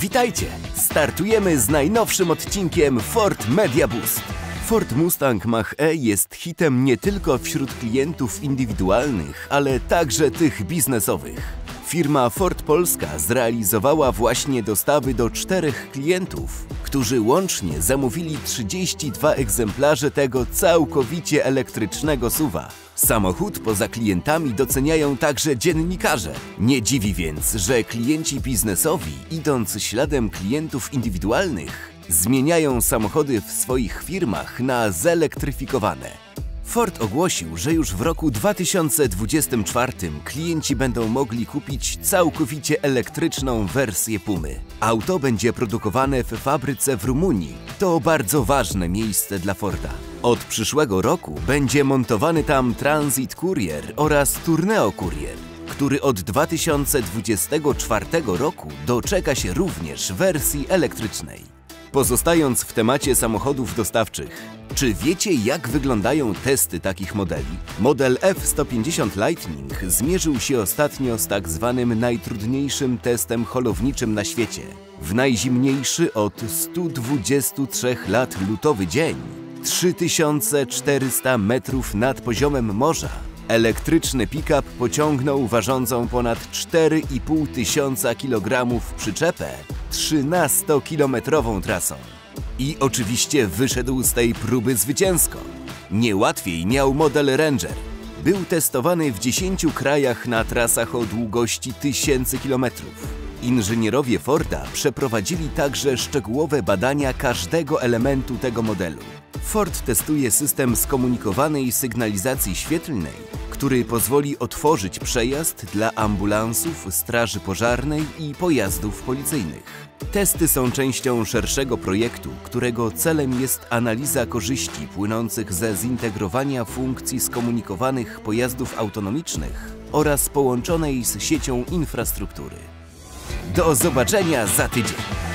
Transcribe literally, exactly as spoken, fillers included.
Witajcie! Startujemy z najnowszym odcinkiem Ford Media Boost. Ford Mustang Mach-E jest hitem nie tylko wśród klientów indywidualnych, ale także tych biznesowych. Firma Ford Polska zrealizowała właśnie dostawy do czterech klientów, którzy łącznie zamówili trzydzieści dwa egzemplarze tego całkowicie elektrycznego suwa. Samochód poza klientami doceniają także dziennikarze. Nie dziwi więc, że klienci biznesowi, idąc śladem klientów indywidualnych, zmieniają samochody w swoich firmach na zelektryfikowane. Ford ogłosił, że już w roku dwa tysiące dwudziestym czwartym klienci będą mogli kupić całkowicie elektryczną wersję Pumy. Auto będzie produkowane w fabryce w Rumunii. To bardzo ważne miejsce dla Forda. Od przyszłego roku będzie montowany tam Transit Courier oraz Tourneo Courier, który od dwa tysiące dwudziestego czwartego roku doczeka się również wersji elektrycznej. Pozostając w temacie samochodów dostawczych, czy wiecie, jak wyglądają testy takich modeli? Model F sto pięćdziesiąt Lightning zmierzył się ostatnio z tak zwanym najtrudniejszym testem holowniczym na świecie. W najzimniejszy od stu dwudziestu trzech lat lutowy dzień, trzy tysiące czterysta metrów nad poziomem morza, elektryczny pick-up pociągnął ważącą ponad cztery i pół tysiąca kilogramów przyczepę trzynastokilometrową trasą. I oczywiście wyszedł z tej próby zwycięsko. Niełatwiej miał model Ranger. Był testowany w dziesięciu krajach na trasach o długości tysięcy kilometrów. Inżynierowie Forda przeprowadzili także szczegółowe badania każdego elementu tego modelu. Ford testuje system skomunikowanej sygnalizacji świetlnej, który pozwoli otworzyć przejazd dla ambulansów, straży pożarnej i pojazdów policyjnych. Testy są częścią szerszego projektu, którego celem jest analiza korzyści płynących ze zintegrowania funkcji skomunikowanych pojazdów autonomicznych oraz połączonej z siecią infrastruktury. Do zobaczenia za tydzień!